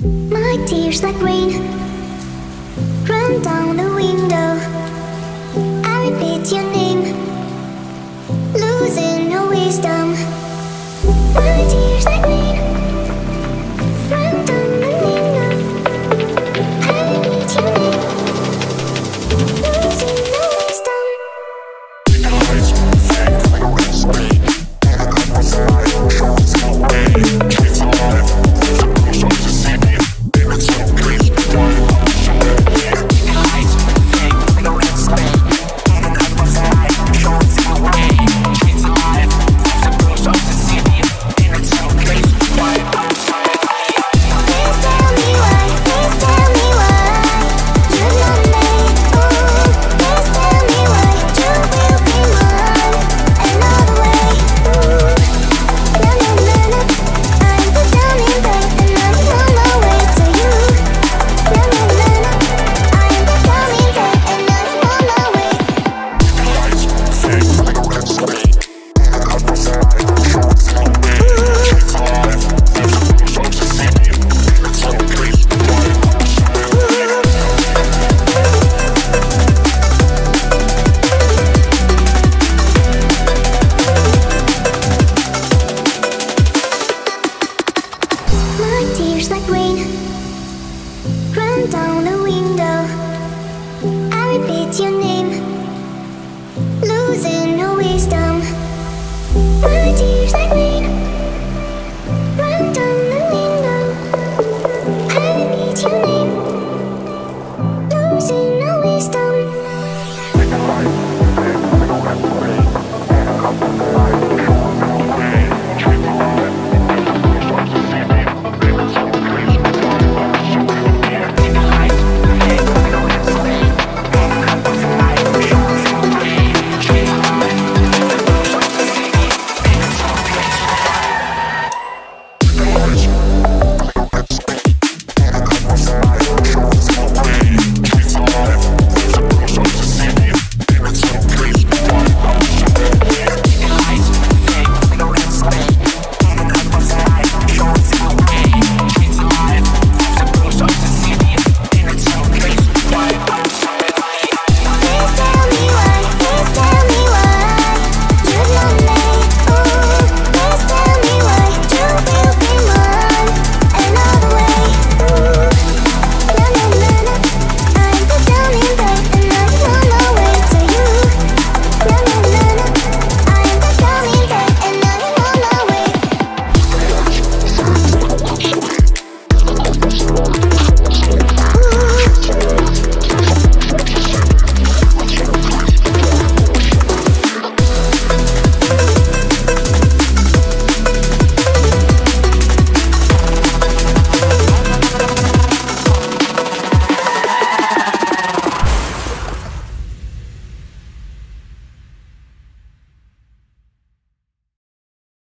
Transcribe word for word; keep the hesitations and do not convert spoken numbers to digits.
My tears like rain run down the window. I repeat your name, losing your wisdom. My tears like rain run down the window. I repeat your name, losing your wisdom. The lights won't fade like a race speed. And the cup was alive, shows no way. Trees alive. Like rain run down the